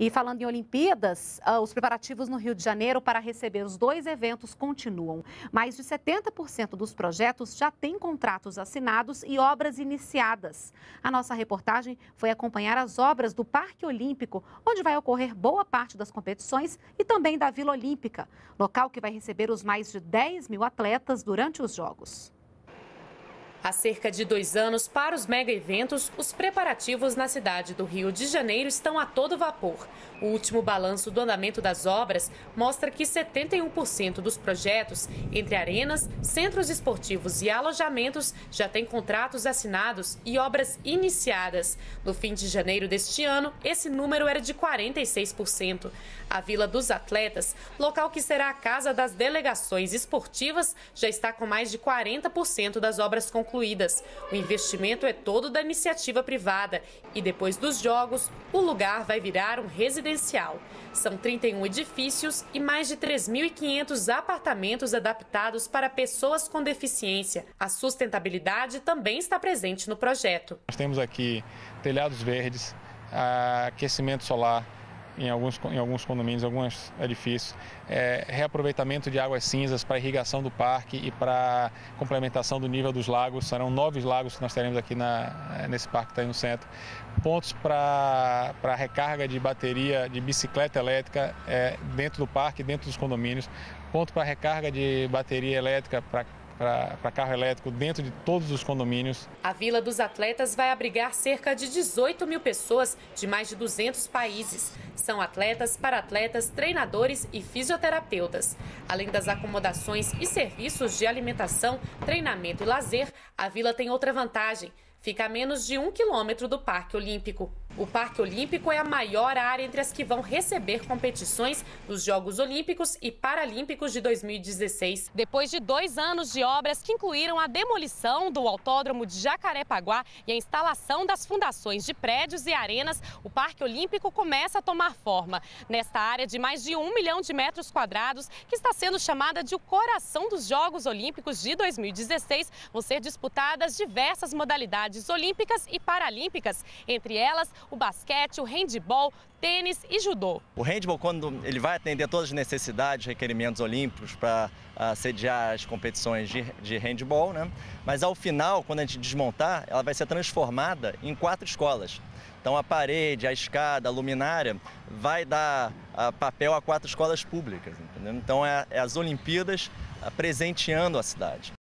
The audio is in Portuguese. E falando em Olimpíadas, os preparativos no Rio de Janeiro para receber os dois eventos continuam. Mais de 70% dos projetos já têm contratos assinados e obras iniciadas. A nossa reportagem foi acompanhar as obras do Parque Olímpico, onde vai ocorrer boa parte das competições, e também da Vila Olímpica, local que vai receber os mais de 10 mil atletas durante os Jogos. Há cerca de 2 anos, para os mega-eventos, os preparativos na cidade do Rio de Janeiro estão a todo vapor. O último balanço do andamento das obras mostra que 71% dos projetos, entre arenas, centros esportivos e alojamentos, já têm contratos assinados e obras iniciadas. No fim de janeiro deste ano, esse número era de 46%. A Vila dos Atletas, local que será a casa das delegações esportivas, já está com mais de 40% das obras concluídas. O investimento é todo da iniciativa privada e, depois dos Jogos, o lugar vai virar um residencial. São 31 edifícios e mais de 3.500 apartamentos adaptados para pessoas com deficiência. A sustentabilidade também está presente no projeto. Nós temos aqui telhados verdes, aquecimento solar em alguns condomínios, alguns edifícios, reaproveitamento de águas cinzas para irrigação do parque e para complementação do nível dos lagos. Serão 9 lagos que nós teremos aqui nesse parque que está aí no centro. Pontos para recarga de bateria de bicicleta elétrica dentro do parque, dentro dos condomínios. Ponto para recarga de bateria elétrica para carro elétrico dentro de todos os condomínios. A Vila dos Atletas vai abrigar cerca de 18 mil pessoas de mais de 200 países. São atletas, para-atletas, treinadores e fisioterapeutas. Além das acomodações e serviços de alimentação, treinamento e lazer, a vila tem outra vantagem. Fica a menos de 1 quilômetro do Parque Olímpico. O Parque Olímpico é a maior área entre as que vão receber competições dos Jogos Olímpicos e Paralímpicos de 2016. Depois de 2 anos de obras que incluíram a demolição do Autódromo de Jacarepaguá e a instalação das fundações de prédios e arenas, o Parque Olímpico começa a tomar forma. Nesta área de mais de 1 milhão de metros quadrados, que está sendo chamada de o coração dos Jogos Olímpicos de 2016, vão ser disputadas diversas modalidades olímpicas e paralímpicas, entre elas o basquete, o handebol, tênis e judô. O handebol, quando ele vai atender todas as necessidades, requerimentos olímpicos para sediar as competições de handebol, né? Mas ao final, quando a gente desmontar, ela vai ser transformada em 4 escolas. Então a parede, a escada, a luminária vai dar papel a 4 escolas públicas, entendeu? Então é as Olimpíadas presenteando a cidade.